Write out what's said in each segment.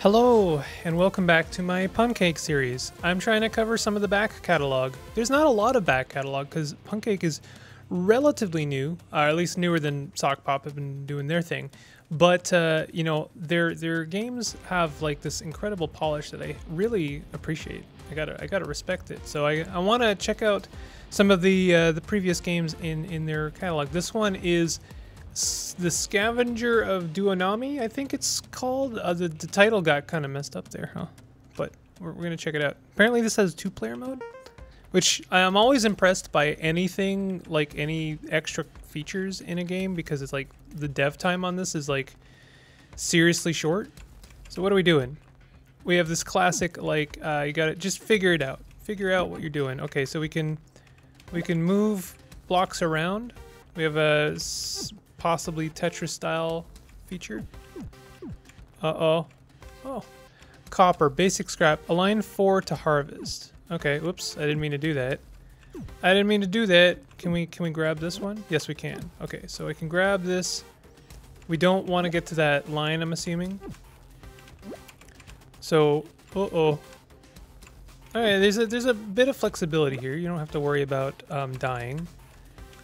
Hello, and welcome back to my Punkcake series. I'm trying to cover some of the back catalog. There's not a lot of back catalog because Punkcake is relatively new, or at least newer than Sockpop have been doing their thing. But, you know, their games have like this incredible polish that I really appreciate. I gotta respect it. So I want to check out some of the previous games in their catalog. This one is the Scavenger of Dyonami, I think it's called. The title got kind of messed up there, huh? But we're gonna check it out. Apparently this has two-player mode, which I'm always impressed by anything, like any extra features in a game, because it's like the dev time on this is like seriously short. So what are we doing? We have this classic, like, you gotta just figure it out. Figure out what you're doing. Okay, so we can move blocks around. We have a possibly Tetris style feature. Oh, copper, basic scrap, align 4 to harvest. Okay, whoops, I didn't mean to do that. Can we grab this one? Yes, we can. Okay, so I can grab this. We don't want to get to that line, I'm assuming. So, all right, there's a bit of flexibility here. You don't have to worry about dying.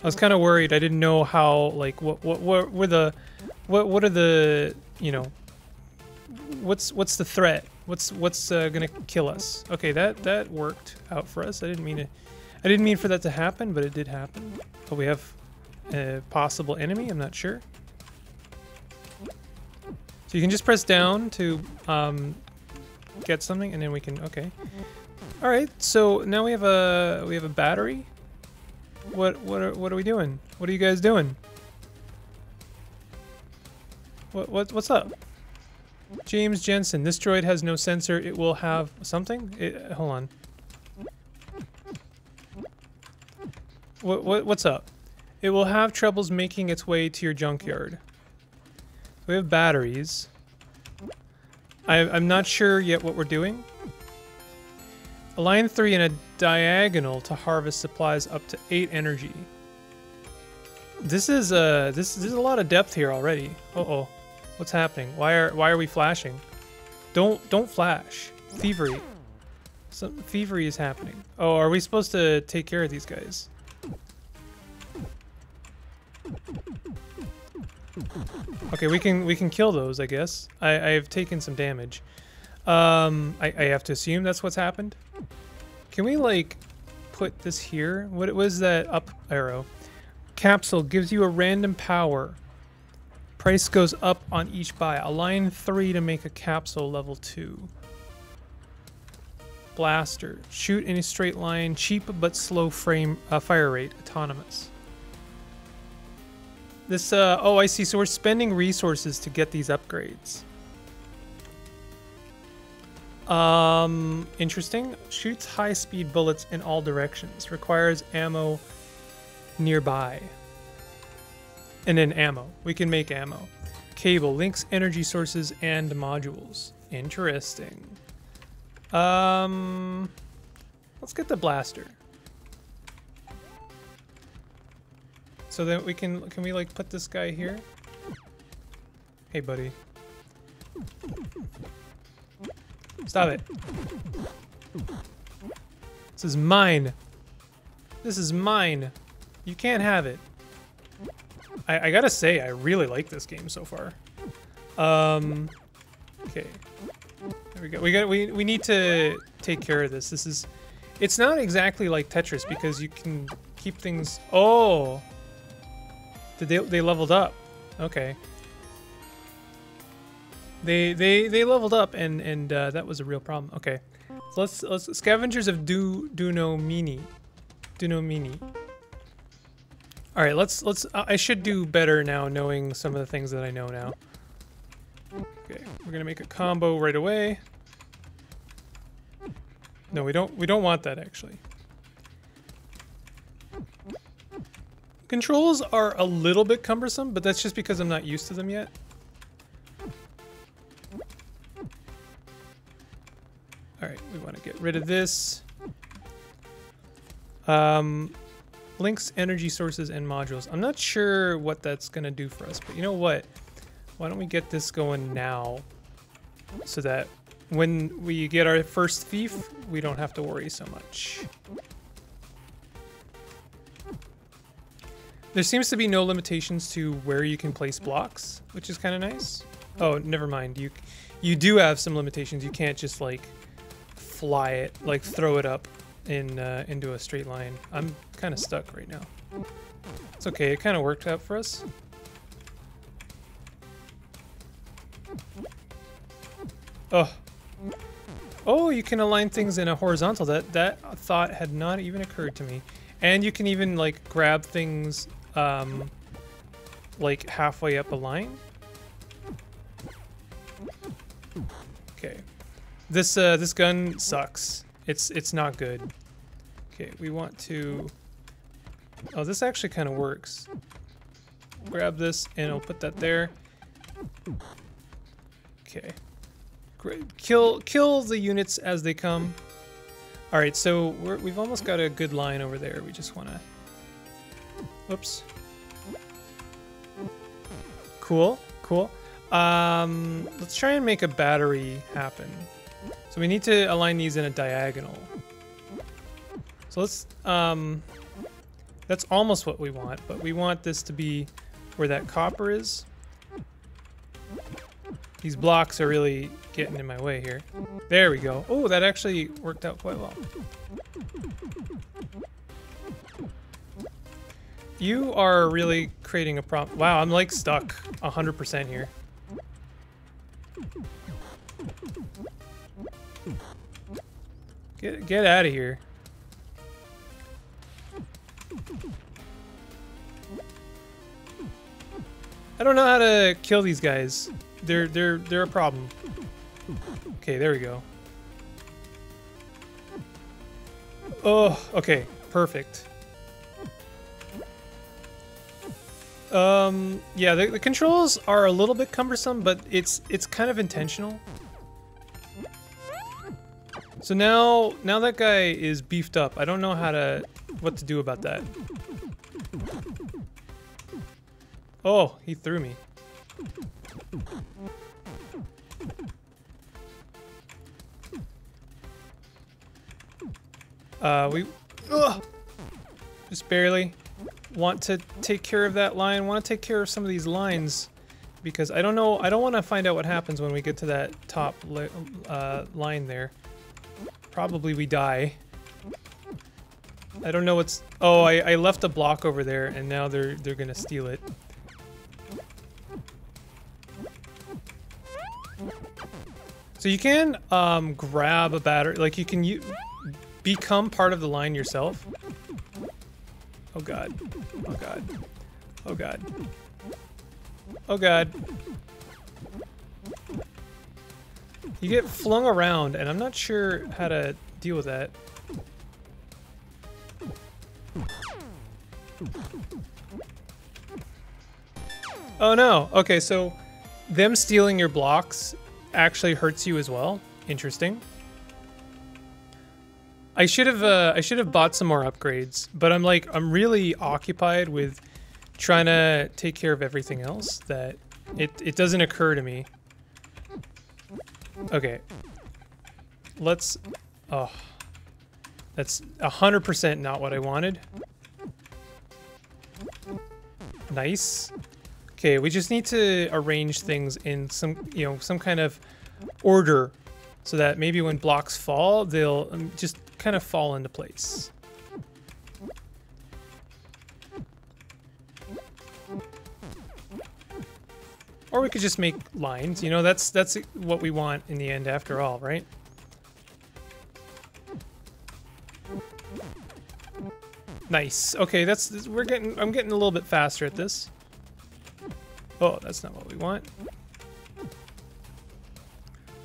I was kind of worried. I didn't know how, like, what's the threat? What's gonna kill us? Okay, that worked out for us. I didn't mean for that to happen, but it did happen. But we have a possible enemy. I'm not sure. So you can just press down to get something, and then we can. Okay. All right. So now we have a battery. What are we doing? What are you guys doing? What's up? James Jensen, this droid has no sensor. It will have something. Hold on. What's up? It will have troubles making its way to your junkyard. We have batteries. I'm not sure yet what we're doing. Align 3 in a diagonal to harvest supplies up to 8 energy. This is a lot of depth here already. Uh-oh. What's happening? Why are we flashing? Don't flash. Thievery. Some thievery is happening. Oh, are we supposed to take care of these guys? Okay, we can kill those, I guess. I've taken some damage. I have to assume that's what's happened. Can we, like, put this here? What was that up arrow? Capsule gives you a random power. Price goes up on each buy. Align 3 to make a capsule level 2. Blaster. Shoot in a straight line. Cheap but slow frame fire rate. Autonomous. This, oh, I see. So we're spending resources to get these upgrades. Interesting. Shoots high-speed bullets in all directions. Requires ammo nearby. And then ammo. We can make ammo. Cable links energy sources and modules. Interesting. Let's get the blaster. So then we can we, like, put this guy here? Hey, buddy. Stop it. This is mine. This is mine. You can't have it. I gotta say, I really like this game so far. Okay. There we go. We need to take care of this. It's not exactly like Tetris because you can keep things. Oh! They leveled up. Okay. They leveled up and that was a real problem. Okay, so let's Scavengers of Dyonami. All right, let's I should do better now, knowing some of the things that I know now. Okay, we're gonna make a combo right away. No, we don't want that actually. Controls are a little bit cumbersome, but that's just because I'm not used to them yet. Alright, we want to get rid of this. Links, energy sources, and modules. I'm not sure what that's going to do for us, but you know what? Why don't we get this going now? so that when we get our first thief, we don't have to worry so much. There seems to be no limitations to where you can place blocks, which is kind of nice. Oh, never mind. You do have some limitations. You can't just like fly it, like throw it up in into a straight line. I'm kind of stuck right now. It's okay. It kind of worked out for us. Oh, oh! You can align things in a horizontal. That thought had not even occurred to me. And you can even like grab things like halfway up a line. Okay, this gun sucks. It's not good. Okay, we want to. Oh, this actually kind of works. Grab this and I'll put that there. Okay, great. Kill the units as they come. All right, so we've almost got a good line over there. We just want to... Oops. Cool, cool. Let's try and make a battery happen. So we need to align these in a diagonal. So let's... that's almost what we want, but we want this to be where that copper is. These blocks are really getting in my way here. There we go. Oh, that actually worked out quite well. You are really creating a problem. Wow, I'm like stuck 100% here. Get out of here. I don't know how to kill these guys. They're a problem. Okay, there we go. Oh, okay, perfect. Yeah, the controls are a little bit cumbersome, but it's kind of intentional. So now that guy is beefed up. I don't know what to do about that. Oh, he threw me. Just barely want to take care of that line. Want to take care of some of these lines because I don't know. I don't want to find out what happens when we get to that top line there. Probably we die. I don't know what's... Oh, I left a block over there and now they're gonna steal it. So you can grab a battery, like you can become part of the line yourself. Oh god. Oh god. Oh god. Oh god. You get flung around and I'm not sure how to deal with that. Oh no. Okay, so them stealing your blocks actually hurts you as well. Interesting. I should have bought some more upgrades, but I'm really occupied with trying to take care of everything else that it doesn't occur to me. Okay. Let's... Oh. That's 100% not what I wanted. Nice. Okay, we just need to arrange things in some kind of order so that maybe when blocks fall, they'll just kind of fall into place. Or we could just make lines, that's what we want in the end after all, right? Nice. Okay, I'm getting a little bit faster at this. Oh, that's not what we want.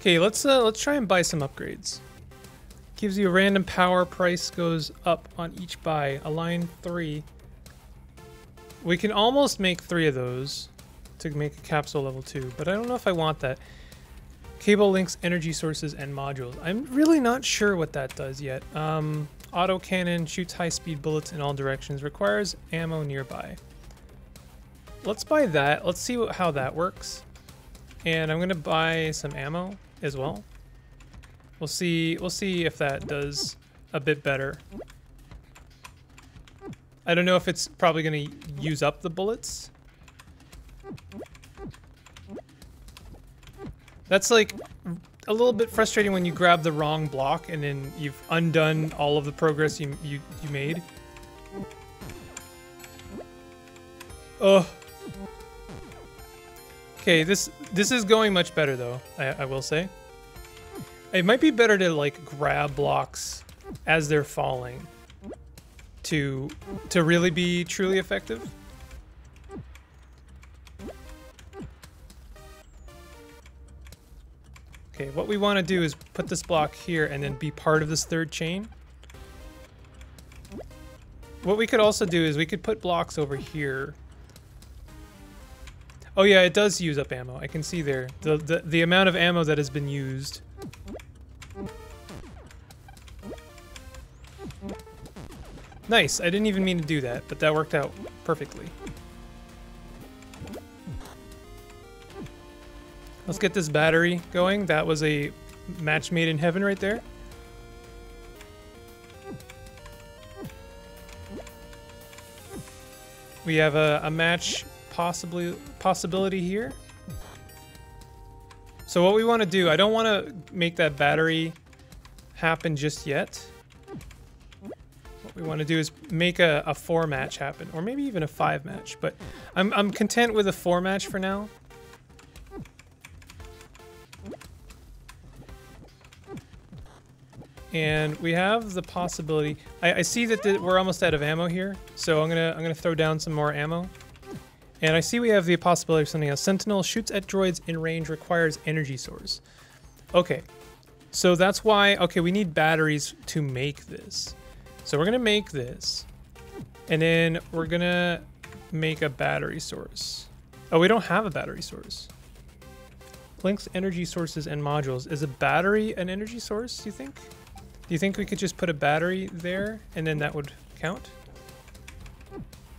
Okay, let's try and buy some upgrades. Gives you a random power, price goes up on each buy. Align 3. We can almost make 3 of those to make a capsule level 2, but I don't know if I want that. Cable links, energy sources, and modules. I'm really not sure what that does yet. Auto cannon shoots high-speed bullets in all directions. Requires ammo nearby. Let's buy that. Let's see how that works. And I'm gonna buy some ammo as well. We'll see if that does a bit better. I don't know if it's probably gonna use up the bullets. That's like a little bit frustrating when you grab the wrong block and then you've undone all of the progress you made. Oh. Okay, this is going much better though, I will say. It might be better to like grab blocks as they're falling to really be truly effective. Okay, what we want to do is put this block here and then be part of this third chain. What we could also do is we could put blocks over here. Oh yeah, it does use up ammo. I can see there the amount of ammo that has been used. Nice, I didn't even mean to do that, but that worked out perfectly. Let's get this battery going. That was a match made in heaven right there. We have a match possibility here. So what we want to do, I don't want to make that battery happen just yet. What we want to do is make a 4 match happen, or maybe even a 5 match, but I'm content with a 4 match for now. And we have the possibility. I see that we're almost out of ammo here, so I'm gonna throw down some more ammo. And I see we have the possibility of something else. Sentinel shoots at droids in range, requires energy source. Okay, so that's why, okay, we need batteries to make this. So we're gonna make this, and then we're gonna make a battery source. Oh, we don't have a battery source. Links energy sources and modules. Is a battery an energy source, do you think? Do you think we could just put a battery there and then that would count?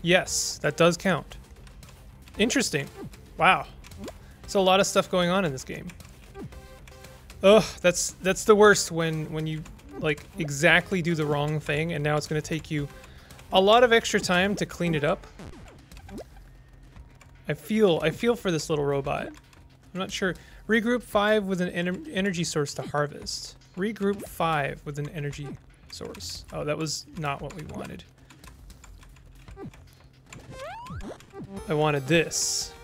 Yes, that does count. Interesting. Wow. There's a lot of stuff going on in this game. Ugh, that's the worst when you like exactly do the wrong thing and now it's going to take you a lot of extra time to clean it up. I feel for this little robot. I'm not sure. Regroup 5 with an energy source to harvest. Regroup 5 with an energy source. Oh, that was not what we wanted. I wanted this.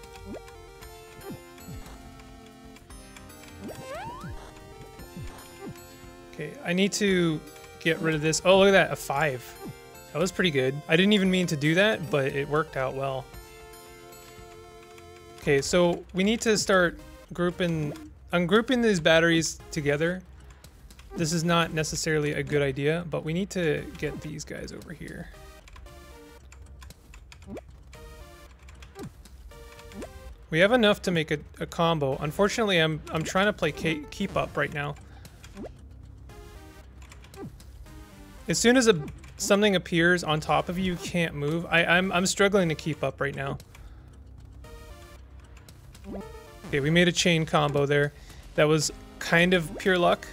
Okay, I need to get rid of this. Oh, look at that, a 5. That was pretty good. I didn't even mean to do that, but it worked out well. Okay, so we need to start grouping these batteries together. This is not necessarily a good idea, but we need to get these guys over here. We have enough to make a combo. Unfortunately, I'm trying to play keep up right now. As soon as something appears on top of you, you can't move. I'm struggling to keep up right now. Okay, we made a chain combo there. That was kind of pure luck.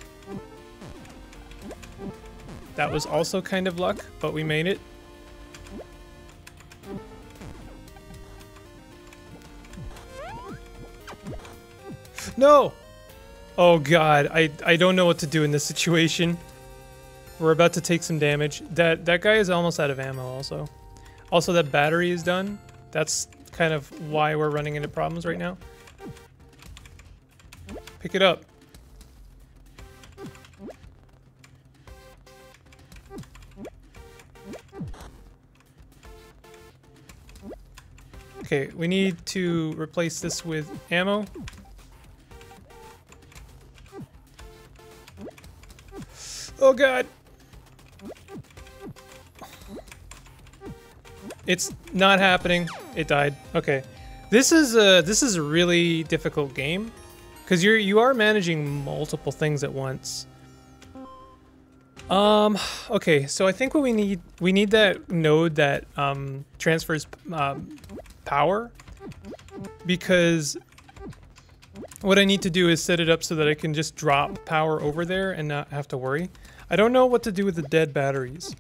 That was also kind of luck, but we made it. No! Oh god, I don't know what to do in this situation. We're about to take some damage. That guy is almost out of ammo also. Also, that battery is done. That's kind of why we're running into problems right now. Pick it up. Okay, we need to replace this with ammo. Oh god! It's not happening. It died. Okay, this is a really difficult game because you are managing multiple things at once. Okay, so I think what we need that node that transfers power because What I need to do is set it up so that I can just drop power over there and not have to worry. I don't know what to do with the dead batteries.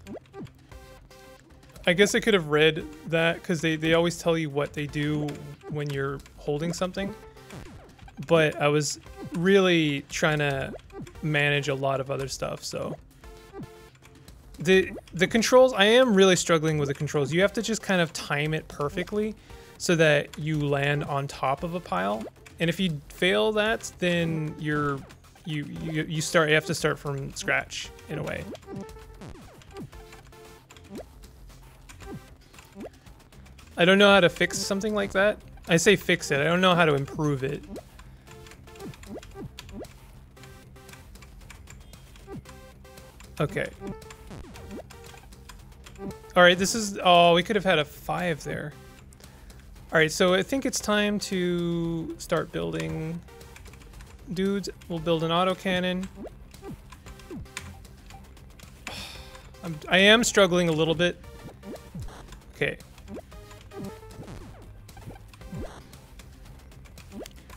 I guess I could have read that because they always tell you what they do when you're holding something. But I was really trying to manage a lot of other stuff, so... The controls, I am really struggling with the controls. You have to just kind of time it perfectly so that you land on top of a pile. And if you fail that, then you have to start from scratch in a way. I don't know how to fix something like that. I say fix it, I don't know how to improve it. Okay. Alright, this is... Oh, we could have had a 5 there. Alright, so I think it's time to start building dudes. We'll build an autocannon. I am struggling a little bit. Okay.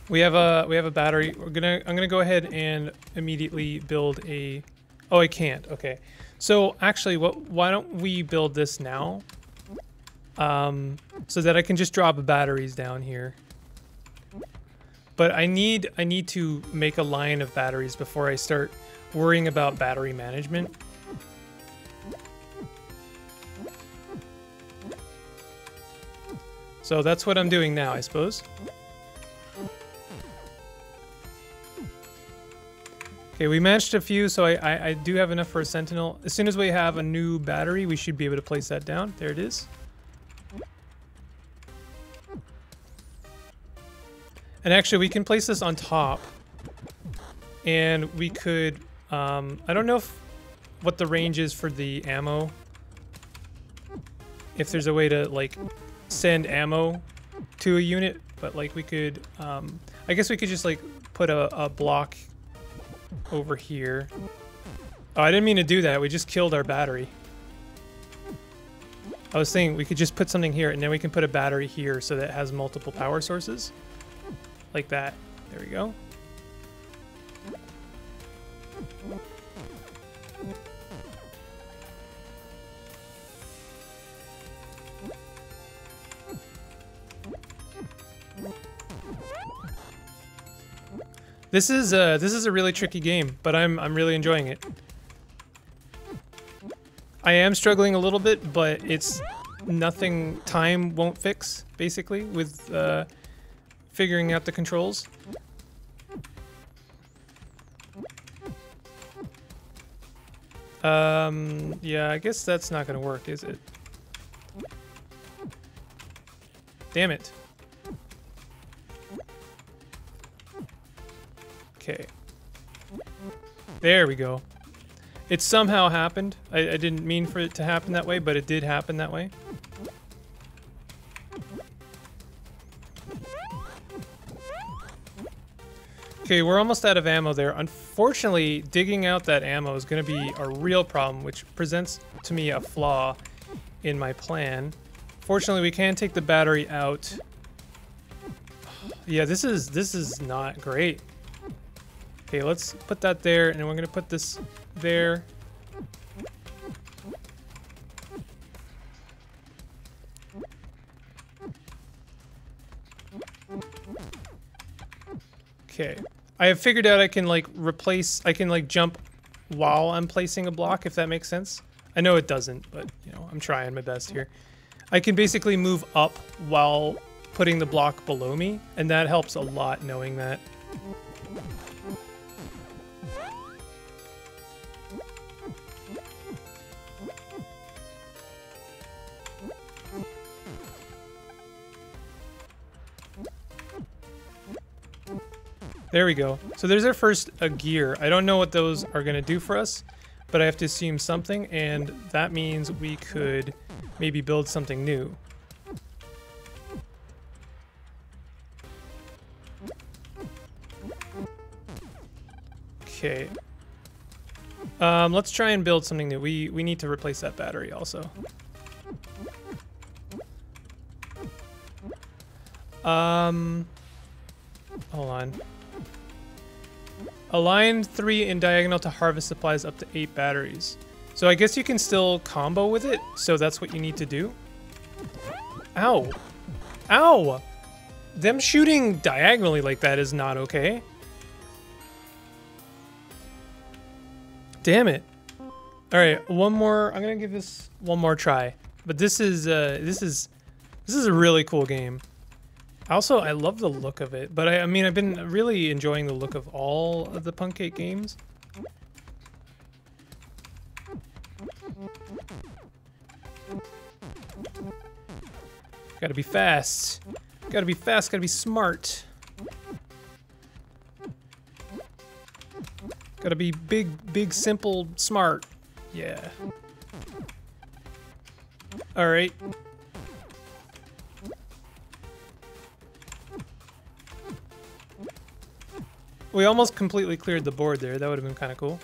We have a battery. I'm gonna go ahead and immediately build a... Oh, I can't. Okay. So actually, why don't we build this now? So that I can just drop batteries down here. But I need to make a line of batteries before I start worrying about battery management. So that's what I'm doing now, I suppose. Okay, we matched a few, so I do have enough for a sentinel. As soon as we have a new battery, we should be able to place that down. There it is. And actually, we can place this on top. And we could... I don't know what the range is for the ammo. If there's a way to, like, send ammo to a unit. But, like, we could... I guess we could just, like, put a block... over here. Oh, I didn't mean to do that. We just killed our battery. I was thinking we could just put something here and then we can put a battery here so that it has multiple power sources. Like that. There we go. This is a really tricky game, but I'm really enjoying it. I am struggling a little bit, but it's nothing time won't fix, basically, with figuring out the controls. Yeah, I guess that's not gonna work, is it? Damn it. Okay. There we go. It somehow happened. I didn't mean for it to happen that way, but it did happen that way. Okay, we're almost out of ammo there. Unfortunately, digging out that ammo is going to be a real problem, which presents to me a flaw in my plan. Fortunately, we can take the battery out. Yeah, this is not great. Okay, let's put that there, and we're gonna put this there. Okay, I have figured out I can like replace, I can like jump while I'm placing a block, if that makes sense. I know it doesn't, but you know, I'm trying my best here. I can basically move up while putting the block below me, and that helps a lot knowing that. There we go. So there's our first gear. I don't know what those are going to do for us, but I have to assume something, and that means we could maybe build something new. Okay. Let's try and build something new. We need to replace that battery also. Hold on. Align 3 in diagonal to harvest supplies up to 8 batteries. So I guess you can still combo with it, so that's what you need to do. Ow. Ow! Them shooting diagonally like that is not okay. Damn it. Alright, one more. I'm gonna give this one more try. But this is a really cool game. Also, I love the look of it, but I mean, I've been really enjoying the look of all of the Punkcake games. Gotta be fast. Gotta be fast, gotta be smart. Gotta be big, big, simple, smart. Yeah. Alright. We almost completely cleared the board there. That would have been kind of cool.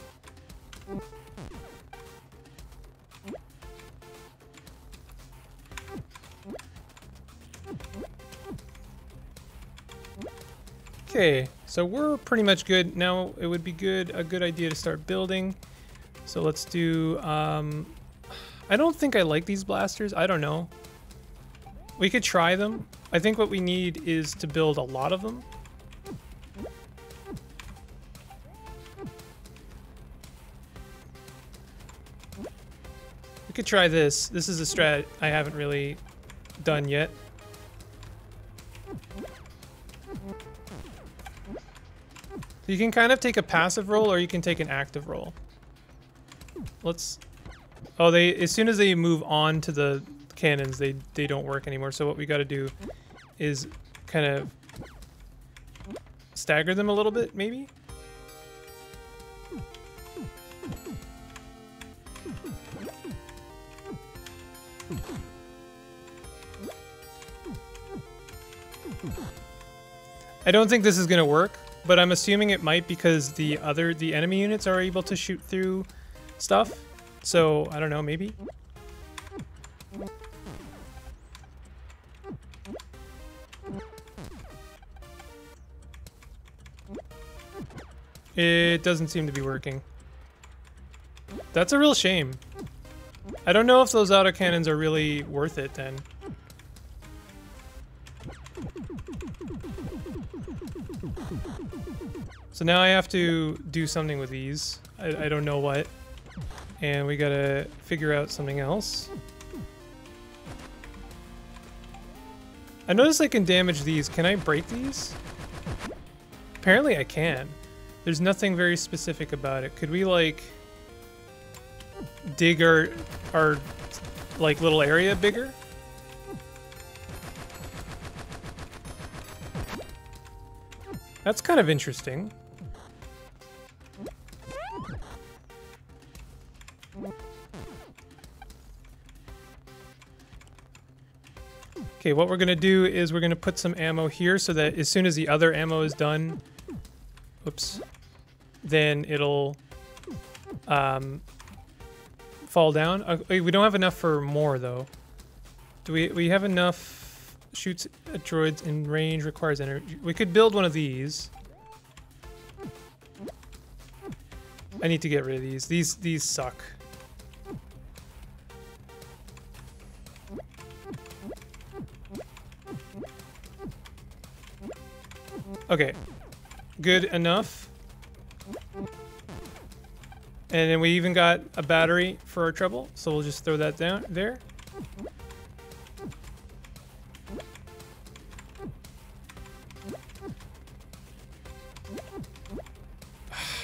Okay, so we're pretty much good. Now it would be a good idea to start building. So let's do... I don't think I like these blasters. I don't know. We could try them. I think what we need is to build a lot of them. Could try this. This is a strat I haven't really done yet. So you can kind of take a passive role or you can take an active role. Let's... Oh, they as soon as they move on to the cannons, they don't work anymore. So what we got to do is kind of stagger them a little bit, maybe? I don't think this is going to work, but I'm assuming it might because the enemy units are able to shoot through stuff. So, I don't know, maybe. It doesn't seem to be working. That's a real shame. I don't know if those autocannons are really worth it then. So now I have to do something with these. I don't know what. And we gotta figure out something else. I noticed I can damage these. Can I break these? Apparently I can. There's nothing very specific about it. Could we like dig our like little area bigger? That's kind of interesting. Okay, what we're gonna do is we're gonna put some ammo here so that as soon as the other ammo is done, oops, then it'll fall down. We don't have enough for more though. Do we have enough? Shoots at droids in range, requires energy. We could build one of these. I need to get rid of these. These suck. Okay. Good enough. And then we even got a battery for our trouble, so we'll just throw that down there.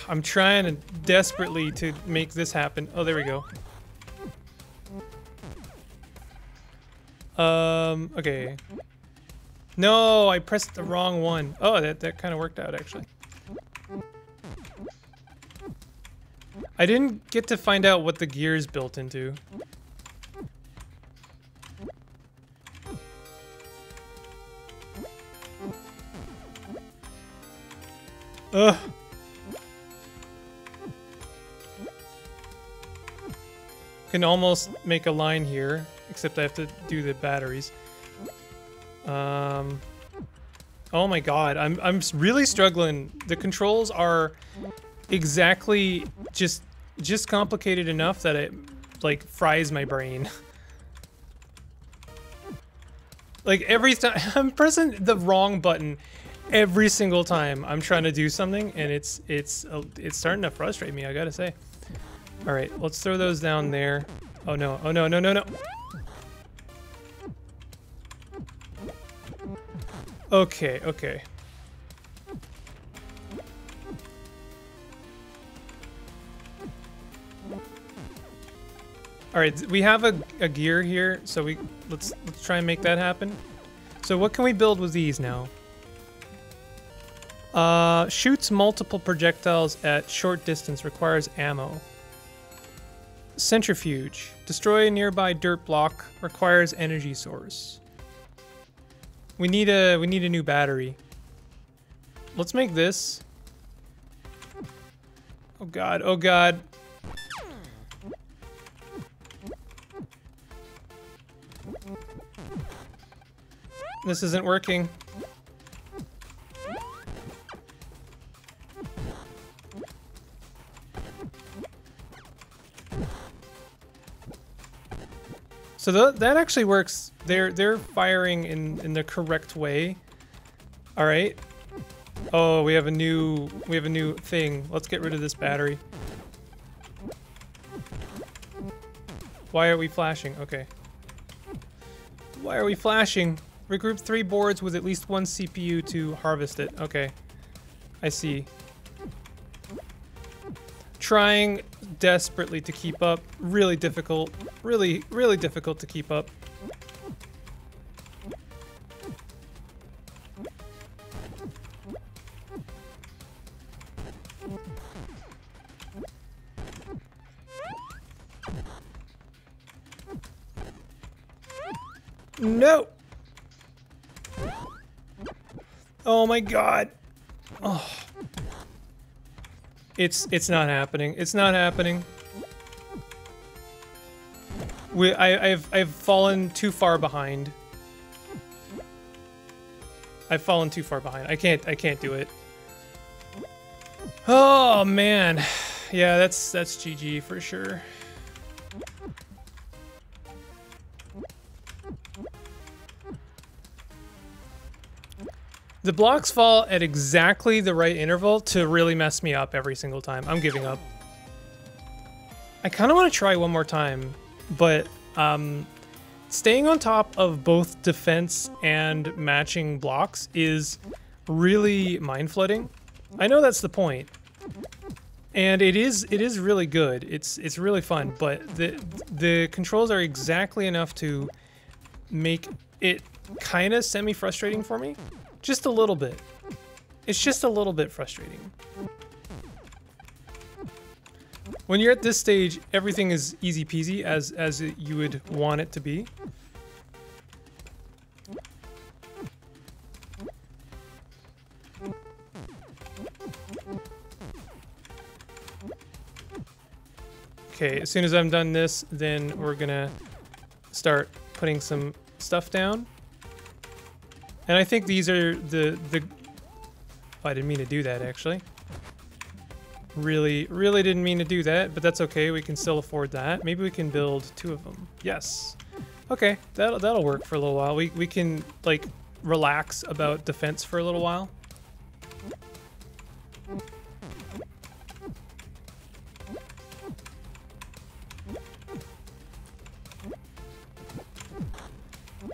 I'm trying desperately to make this happen. Oh, there we go. Okay. No, I pressed the wrong one. Oh, that kind of worked out, actually. I didn't get to find out what the gear's built into. Ugh. Can almost make a line here, except I have to do the batteries. Oh my god, I'm really struggling. The controls are exactly just complicated enough that it like fries my brain. Like every time I'm pressing the wrong button every single time I'm trying to do something, and it's starting to frustrate me, I gotta say. All right, let's throw those down there. Oh no, oh no, no, no, no. Okay, okay. All right, we have a gear here, so let's try and make that happen. So what can we build with these now? Shoots multiple projectiles at short distance, requires ammo. Centrifuge, destroy a nearby dirt block, requires energy source. We need a new battery. Let's make this. Oh god, oh god. This isn't working. So that actually works. They're firing in the correct way. All right. Oh, we have a new thing. Let's get rid of this battery. Why are we flashing? Okay. Why are we flashing? Regroup 3 boards with at least 1 CPU to harvest it. Okay. I see. Trying desperately to keep up. Really difficult. Really, really difficult to keep up. No! Oh my god. Oh. It's not happening. It's not happening. I've fallen too far behind. I've fallen too far behind. I can't do it. Oh man. Yeah, that's GG for sure. The blocks fall at exactly the right interval to really mess me up every single time. I'm giving up. I kind of want to try one more time, but staying on top of both defense and matching blocks is really mind-flooding. I know that's the point, and it is really good. It's really fun, but the controls are exactly enough to make it kind of semi-frustrating for me. Just a little bit. It's just a little bit frustrating. When you're at this stage, everything is easy peasy as you would want it to be. Okay, as soon as I'm done this, then we're gonna start putting some stuff down. And I think these are the... Oh, I didn't mean to do that, actually. Really, really didn't mean to do that, but that's okay. We can still afford that. Maybe we can build 2 of them. Yes. Okay, that'll work for a little while. We can, like, relax about defense for a little while.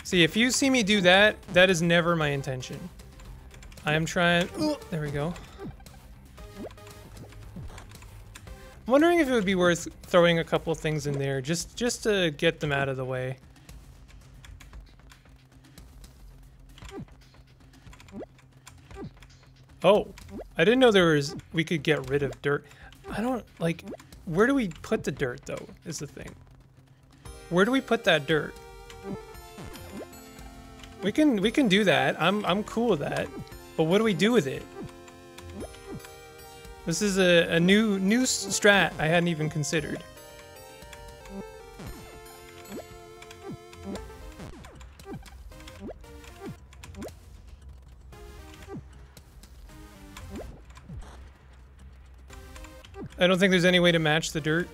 See, if you see me do that, that is never my intention. I am trying... Ooh, there we go. I'm wondering if it would be worth throwing a couple of things in there just to get them out of the way. Oh, I didn't know we could get rid of dirt. I don't... Like, where do we put the dirt, though, is the thing. Where do we put that dirt? We can do that. I'm cool with that. But what do we do with it? This is a new strat I hadn't even considered. I don't think there's any way to match the dirt.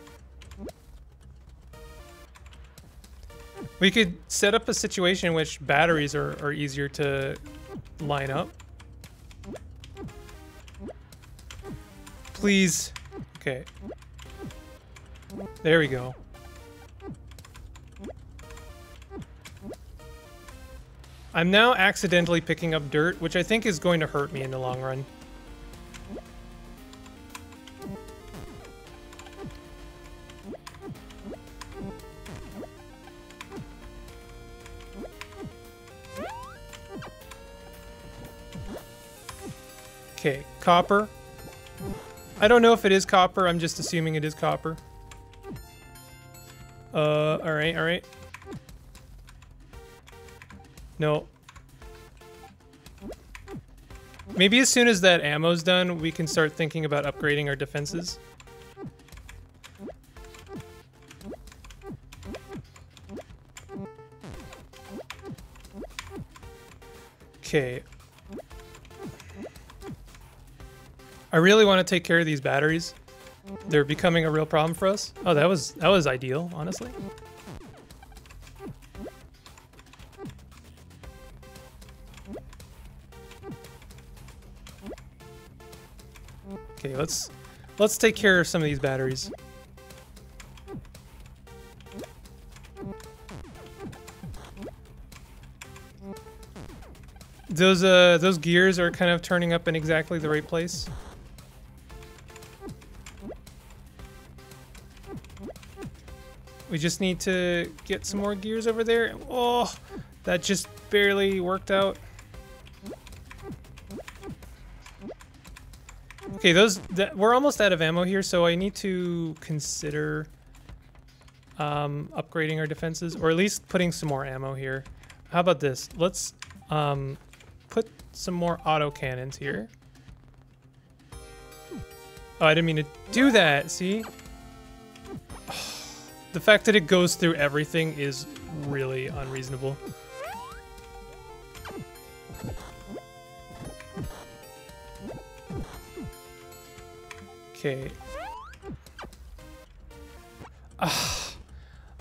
We could set up a situation in which batteries are easier to line up. Please. Okay. There we go. I'm now accidentally picking up dirt, which I think is going to hurt me in the long run. Okay, copper. I don't know if it is copper, I'm just assuming it is copper. Alright, alright. No. Maybe as soon as that ammo's done, we can start thinking about upgrading our defenses. Okay. I really want to take care of these batteries. They're becoming a real problem for us. Oh, that was ideal, honestly. Okay, let's take care of some of these batteries. Those gears are kind of turning up in exactly the right place. We just need to get some more gears over there. Oh, that just barely worked out. Okay, we're almost out of ammo here, so I need to consider upgrading our defenses, or at least putting some more ammo here. How about this? Let's put some more auto cannons here. Oh, I didn't mean to do that. See, the fact that it goes through everything is really unreasonable. Okay. I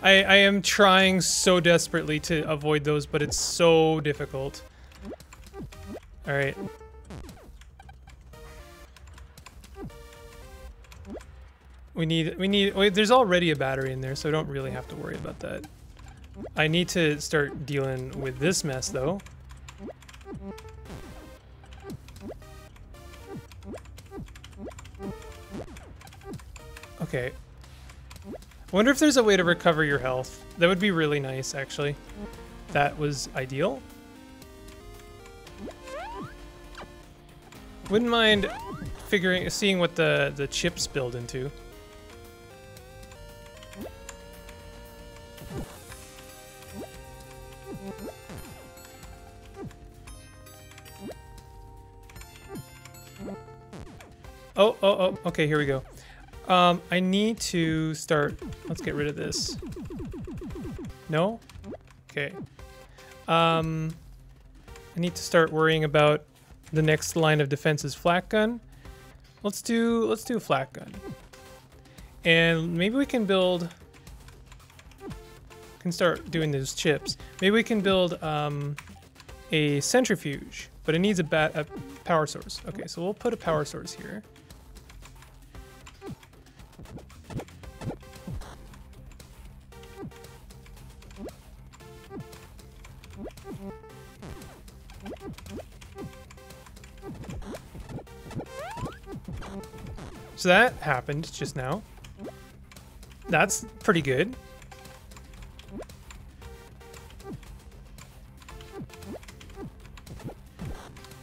am trying so desperately to avoid those, but it's so difficult. All right. Wait, there's already a battery in there, so I don't really have to worry about that. I need to start dealing with this mess, though. Okay. I wonder if there's a way to recover your health. That would be really nice, actually. That was ideal. Wouldn't mind seeing what the chips build into. Oh, okay, here we go. I need to start. Let's get rid of this. No? Okay. I need to start worrying about the next line of defense is flak gun. Let's do a flak gun. And maybe we can build. Can start doing those chips. Maybe we can build a centrifuge, but it needs a power source. Okay, so we'll put a power source here. So that happened just now. That's pretty good.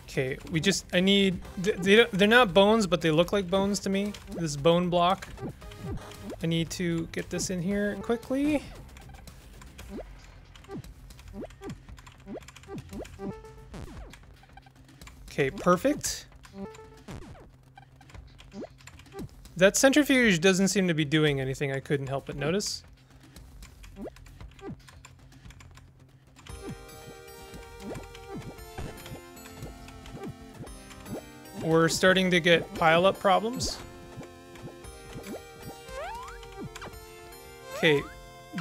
Okay, we just, I need, they're not bones, but they look like bones to me. This bone block. I need to get this in here quickly. Okay, perfect. That centrifuge doesn't seem to be doing anything I couldn't help but notice. We're starting to get pile-up problems. Okay,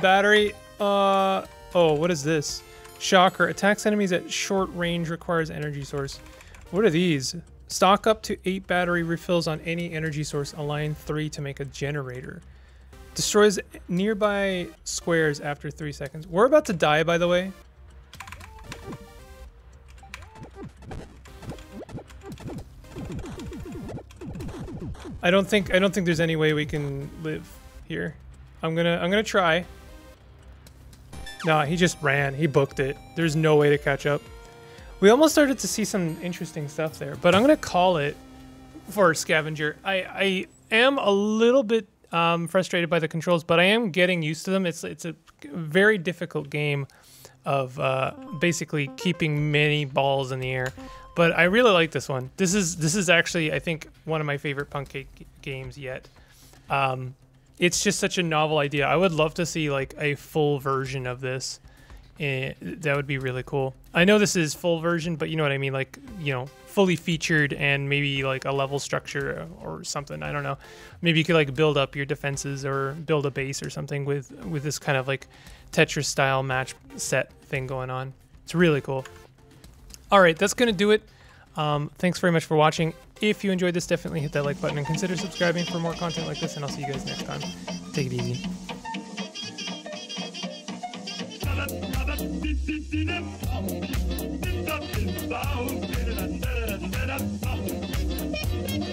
battery. Oh, what is this? Shocker. Attacks enemies at short range, requires energy source. What are these? Stock up to 8 battery refills on any energy source. Align 3 to make a generator. Destroys nearby squares after 3 seconds. We're about to die, by the way. I don't think there's any way we can live here. I'm gonna try. Nah, he just ran. He booked it. There's no way to catch up. We almost started to see some interesting stuff there, but I'm gonna call it for Scavenger. I am a little bit frustrated by the controls, but I am getting used to them. It's a very difficult game of basically keeping many balls in the air. But I really like this one. This is actually, I think, one of my favorite Punkcake games yet. It's just such a novel idea. I would love to see like a full version of this. That would be really cool. I know this is full version, but you know what I mean, like, you know, fully featured and maybe like a level structure or something. I don't know. Maybe you could like build up your defenses or build a base or something with this kind of like Tetris style match set thing going on. It's really cool. All right, that's going to do it. Thanks very much for watching. If you enjoyed this, definitely hit that like button and consider subscribing for more content like this, and I'll see you guys next time. Take it easy.